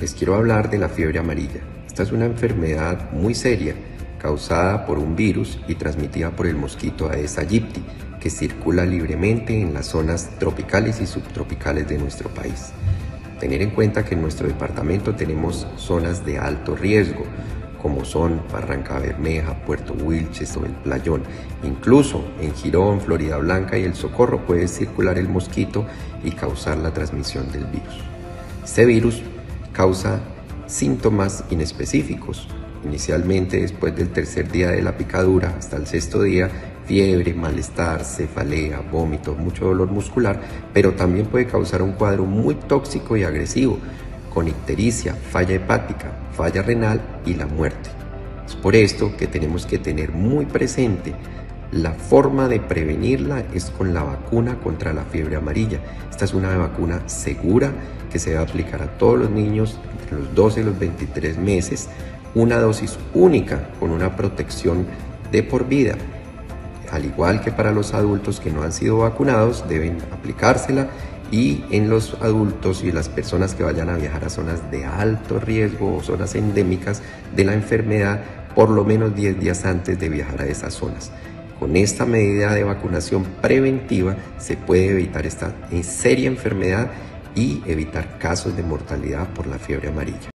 les quiero hablar de la fiebre amarilla. Esta es una enfermedad muy seria, causada por un virus y transmitida por el mosquito Aedes aegypti, que circula libremente en las zonas tropicales y subtropicales de nuestro país. Tener en cuenta que en nuestro departamento tenemos zonas de alto riesgo, como son Barrancabermeja, Puerto Wilches o El Playón. Incluso en Girón, Florida Blanca y El Socorro puede circular el mosquito y causar la transmisión del virus. Este virus causa síntomas inespecíficos. Inicialmente, después del tercer día de la picadura hasta el sexto día, fiebre, malestar, cefalea, vómitos, mucho dolor muscular, pero también puede causar un cuadro muy tóxico y agresivo, con ictericia, falla hepática, falla renal y la muerte. Es por esto que tenemos que tener muy presente la forma de prevenirla es con la vacuna contra la fiebre amarilla. Esta es una vacuna segura que se va a aplicar a todos los niños entre los 12 y los 23 meses, una dosis única con una protección de por vida. Al igual que para los adultos que no han sido vacunados, deben aplicársela, y en los adultos y las personas que vayan a viajar a zonas de alto riesgo o zonas endémicas de la enfermedad, por lo menos 10 días antes de viajar a esas zonas. Con esta medida de vacunación preventiva se puede evitar esta seria enfermedad y evitar casos de mortalidad por la fiebre amarilla.